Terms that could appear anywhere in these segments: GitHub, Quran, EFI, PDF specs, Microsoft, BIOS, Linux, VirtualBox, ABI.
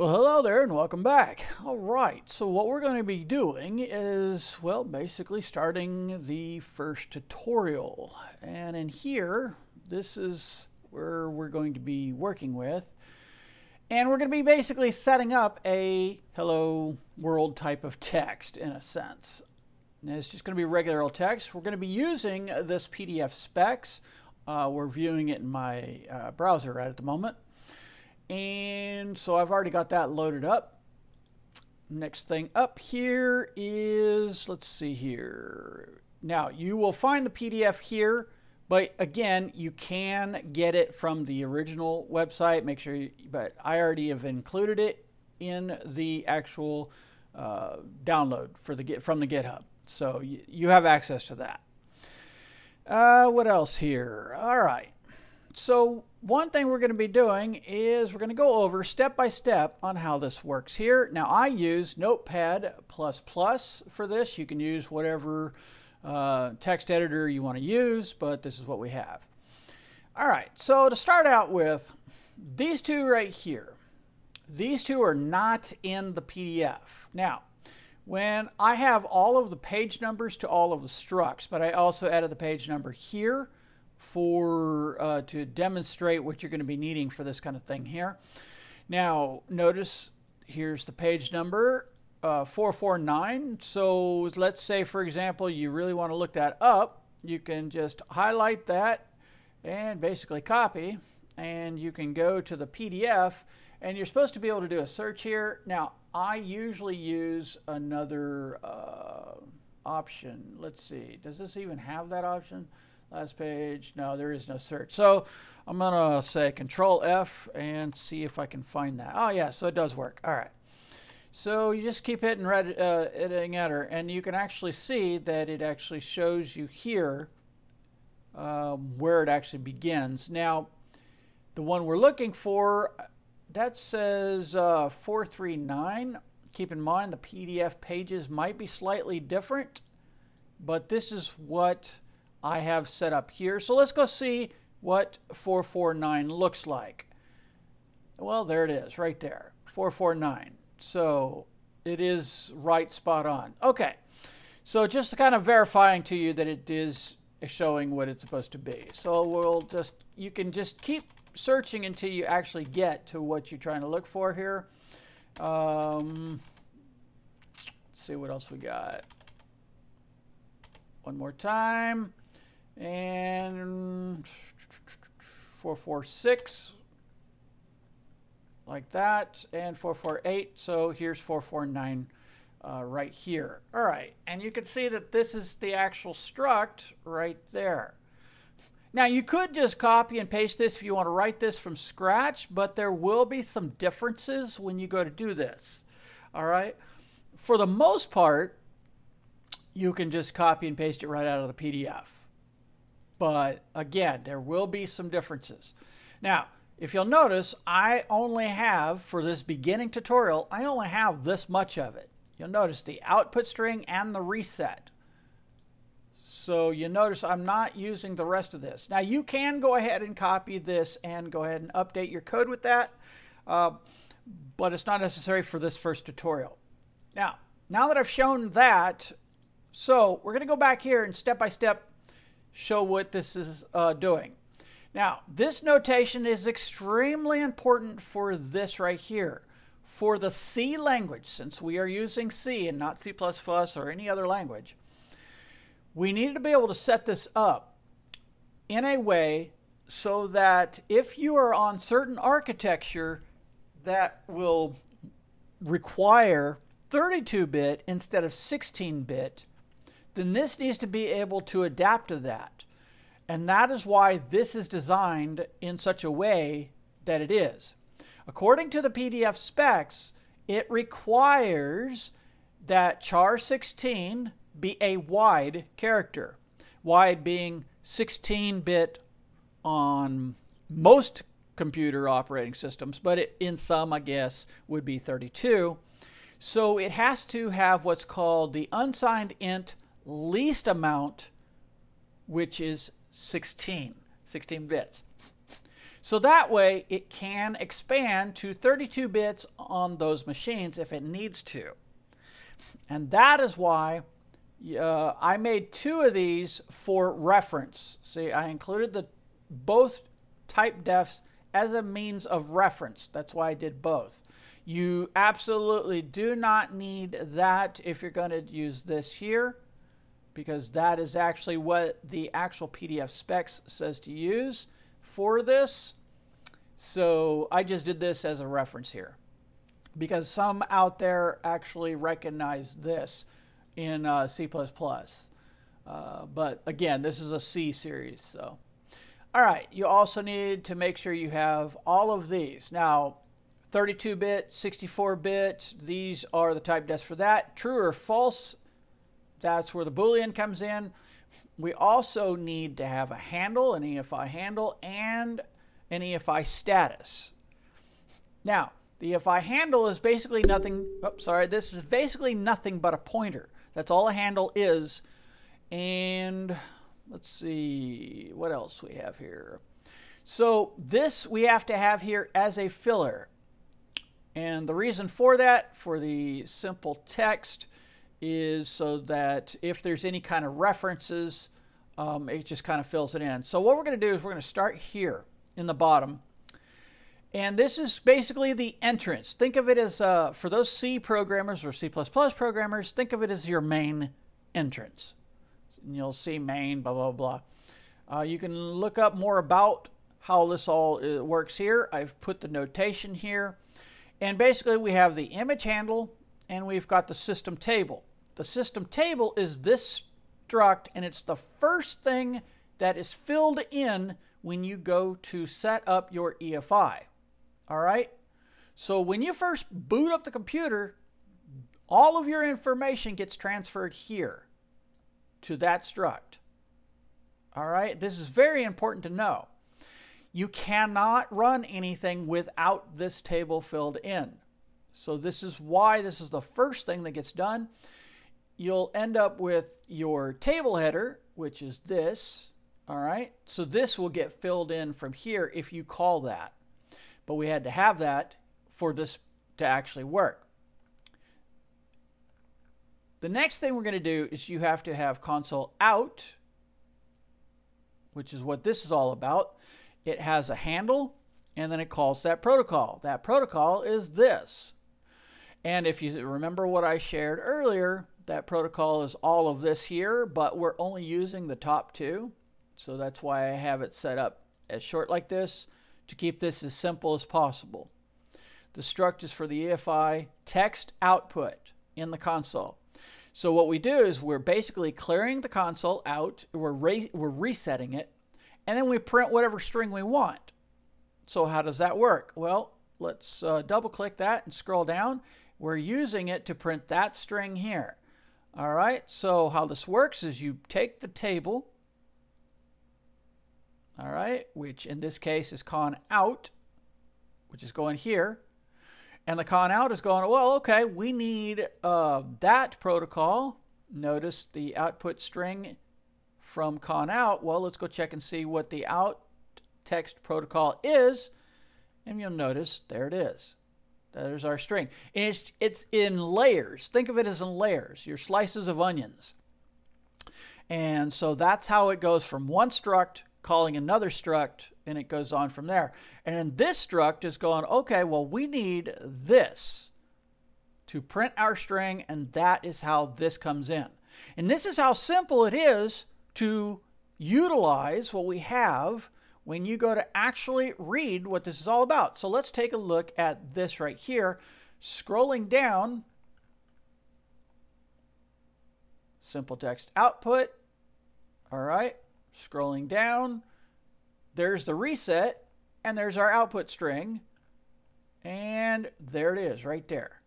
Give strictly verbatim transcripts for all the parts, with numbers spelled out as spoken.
Well, hello there and welcome back. All right, so what we're going to be doing is, well, basically starting the first tutorial. And in here, this is where we're going to be working with. And we're going to be basically setting up a hello world type of text in a sense. And it's just going to be regular old text. We're going to be using this P D F specs. Uh, we're viewing it in my uh, browser right at the moment. And so I've already got that loaded up. Next thing up here is, let's see here. Now, you will find the P D F here, but again, you can get it from the original website. Make sure you, but I already have included it in the actual uh, download for the from the GitHub. So you, you have access to that. Uh, what else here? All right. So one thing we're going to be doing is we're going to go over step by step on how this works here. Now I use Notepad plus plus for this. You can use whatever uh, text editor you want to use, but this is what we have. All right, so to start out with, these two right here, these two are not in the P D F. Now, when I have all of the page numbers to all of the structs, but I also added the page number here for uh, to demonstrate what you're going to be needing for this kind of thing here. Now notice here's the page number uh, four four nine. So let's say, for example, you really want to look that up. You can just highlight that and basically copy, and you can go to the P D F, and you're supposed to be able to do a search here. Now I usually use another uh, option. Let's see, does this even have that option? Last page, no, there is no search. So I'm gonna say Control F and see if I can find that. Oh yeah, so it does work, all right. So you just keep hitting red, uh, editing enter, and you can actually see that it actually shows you here um, where it actually begins. Now, the one we're looking for, that says uh, four three nine. Keep in mind the P D F pages might be slightly different, but this is what I have set up here. So let's go see what four four nine looks like. Well, there it is right there, four four nine. So it is right spot on. Okay, so just kind of verifying to you that it is showing what it's supposed to be. So we'll just, you can just keep searching until you actually get to what you're trying to look for here. Um, let's see what else we got. One more time. And four four six, like that, and four four eight. So here's four four nine uh, right here. All right, and you can see that this is the actual struct right there. Now you could just copy and paste this if you want to write this from scratch, but there will be some differences when you go to do this. All right, for the most part, you can just copy and paste it right out of the P D F. But again, there will be some differences. Now, if you'll notice, I only have, for this beginning tutorial, I only have this much of it. You'll notice the output string and the reset. So you notice I'm not using the rest of this. Now you can go ahead and copy this and go ahead and update your code with that, uh, but it's not necessary for this first tutorial. Now, now that I've shown that, so we're gonna go back here and step by step show what this is uh, doing. Now, this notation is extremely important for this right here. For the C language, since we are using C and not C plus plus or any other language, we needed to be able to set this up in a way so that if you are on certain architecture that will require thirty-two bit instead of sixteen bit, then this needs to be able to adapt to that. And that is why this is designed in such a way that it is. According to the P D F specs, it requires that char sixteen be a wide character. Wide being sixteen bit on most computer operating systems, but it, in some, I guess, would be thirty-two. So it has to have what's called the unsigned int least amount, which is sixteen, sixteen bits. So that way it can expand to thirty-two bits on those machines if it needs to. And that is why uh, I made two of these for reference. See, I included the both type defs as a means of reference. That's why I did both. You absolutely do not need that if you're going to use this here, because that is actually what the actual P D F specs says to use for this. So I just did this as a reference here, because some out there actually recognize this in uh, C plus plus. Uh, but again, this is a C series. So, all right, you also need to make sure you have all of these. Now, thirty-two bit, sixty-four bit, these are the type defs for that. True or false, that's where the Boolean comes in. We also need to have a handle, an E F I handle, and an E F I status. Now, the E F I handle is basically nothing, oops, sorry, this is basically nothing but a pointer. That's all a handle is. And let's see what else we have here. So this we have to have here as a filler. And the reason for that, for the simple text, is so that if there's any kind of references, um, it just kind of fills it in. So what we're going to do is we're going to start here in the bottom. And this is basically the entrance. Think of it as, uh, for those C programmers or C plus plus programmers, think of it as your main entrance. And you'll see main, blah, blah, blah. Uh, you can look up more about how this all works here. I've put the notation here. And basically we have the image handle and we've got the system table. The system table is this struct, and it's the first thing that is filled in when you go to set up your E F I. All right? So when you first boot up the computer, all of your information gets transferred here to that struct. All right? This is very important to know. You cannot run anything without this table filled in. So this is why this is the first thing that gets done. You'll end up with your table header, which is this. All right. So this will get filled in from here if you call that. But we had to have that for this to actually work. The next thing we're going to do is you have to have console out, which is what this is all about. It has a handle, and then it calls that protocol. That protocol is this. And if you remember what I shared earlier, that protocol is all of this here, but we're only using the top two. So that's why I have it set up as short like this, to keep this as simple as possible. The struct is for the E F I text output in the console. So what we do is we're basically clearing the console out, we're, re we're resetting it, and then we print whatever string we want. So how does that work? Well, let's uh, double click that and scroll down. We're using it to print that string here. All right, so how this works is you take the table, all right, which in this case is con out, which is going here. And the con out is going, well, okay, we need uh, that protocol. Notice the output string from con out. Well, let's go check and see what the out text protocol is, and you'll notice there it is. There's our string. And it's, it's in layers. Think of it as in layers, your slices of onions. And so that's how it goes from one struct calling another struct, and it goes on from there. And this struct is going, okay, well, we need this to print our string, and that is how this comes in. And this is how simple it is to utilize what we have when you go to actually read what this is all about. So let's take a look at this right here. Scrolling down, simple text output, all right, scrolling down, there's the reset, and there's our output string, and there it is right there.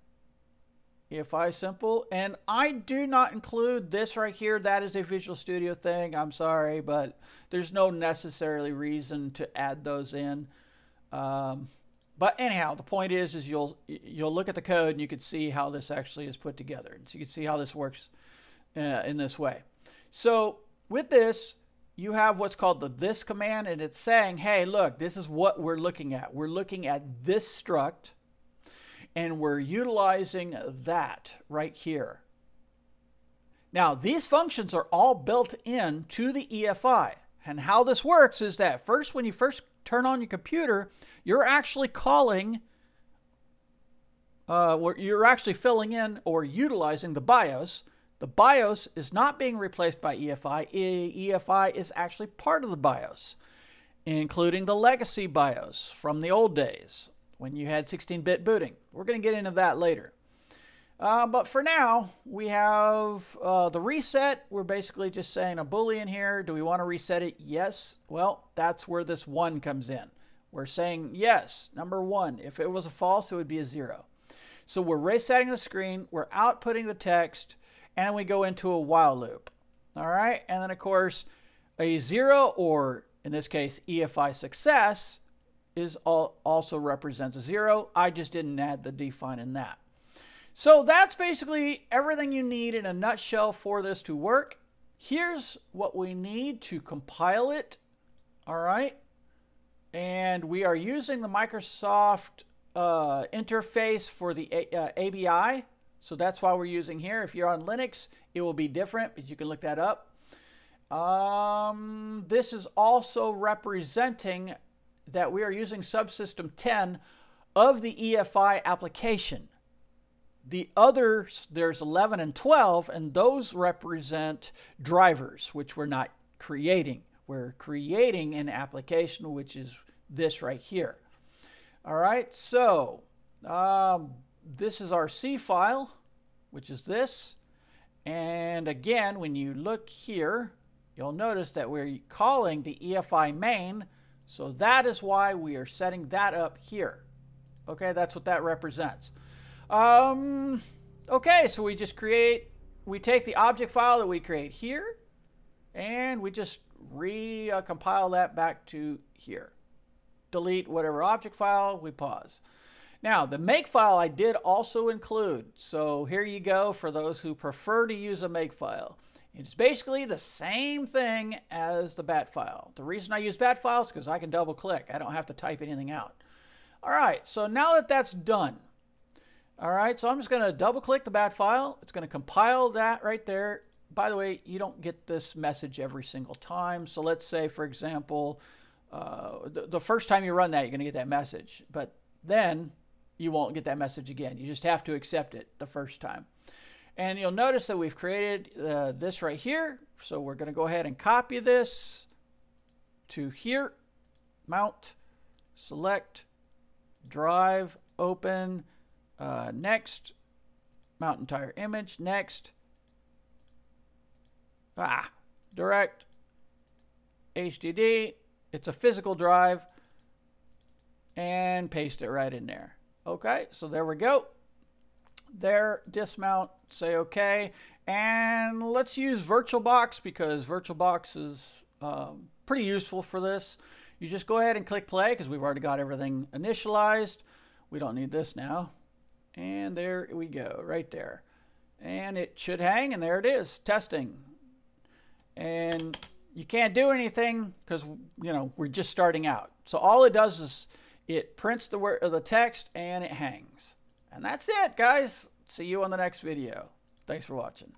E F I simple, and I do not include this right here. That is a Visual Studio thing. I'm sorry, but there's no necessarily reason to add those in. Um, but anyhow, the point is, is you'll you'll look at the code and you can see how this actually is put together. So you can see how this works uh, in this way. So with this, you have what's called the this command, and it's saying, hey, look, this is what we're looking at. We're looking at this struct, and we're utilizing that right here. Now, these functions are all built in to the E F I. And how this works is that first, when you first turn on your computer, you're actually calling, uh, you're actually filling in or utilizing the BIOS. The BIOS is not being replaced by E F I. E F I is actually part of the BIOS, including the legacy BIOS from the old days when you had sixteen bit booting. We're going to get into that later. Uh, but for now, we have uh, the reset. We're basically just saying a Boolean here. Do we want to reset it? Yes. Well, that's where this one comes in. We're saying yes, number one. If it was a false, it would be a zero. So we're resetting the screen. We're outputting the text. And we go into a while loop. All right. And then, of course, a zero, or in this case, E F I success, is all, also represents a zero. I just didn't add the define in that. So that's basically everything you need in a nutshell for this to work. Here's what we need to compile it. All right. And we are using the Microsoft uh, interface for the a uh, A B I. So that's why we're using here. If you're on Linux, it will be different, but you can look that up. Um, this is also representing that we are using subsystem ten of the E F I application. The others, there's eleven and twelve, and those represent drivers, which we're not creating. We're creating an application, which is this right here. All right, so um, this is our C file, which is this. And again, when you look here, you'll notice that we're calling the E F I main. So that is why we are setting that up here. Okay, that's what that represents. Um, okay, so we just create, we take the object file that we create here, and we just recompile uh, that back to here. Delete whatever object file, we pause. Now, the make file I did also include, so here you go for those who prefer to use a make file. It's basically the same thing as the bat file. The reason I use bat files is because I can double click. I don't have to type anything out. All right, so now that that's done, all right, so I'm just going to double-click the bat file. It's going to compile that right there. By the way, you don't get this message every single time. So let's say, for example, uh, the, the first time you run that, you're going to get that message. But then you won't get that message again. You just have to accept it the first time. And you'll notice that we've created uh, this right here. So we're going to go ahead and copy this to here. Mount, select, drive, open. Uh, next, mount entire image, next, ah, direct, H D D, it's a physical drive, and paste it right in there. Okay, so there we go. There, dismount, say okay, and let's use VirtualBox because VirtualBox is um, pretty useful for this. You just go ahead and click play because we've already got everything initialized. We don't need this now. And there we go, right there. And it should hang, and there it is, testing. And you can't do anything because, you know, we're just starting out. So all it does is it prints the, word, the text, and it hangs. And that's it, guys. See you on the next video. Thanks for watching.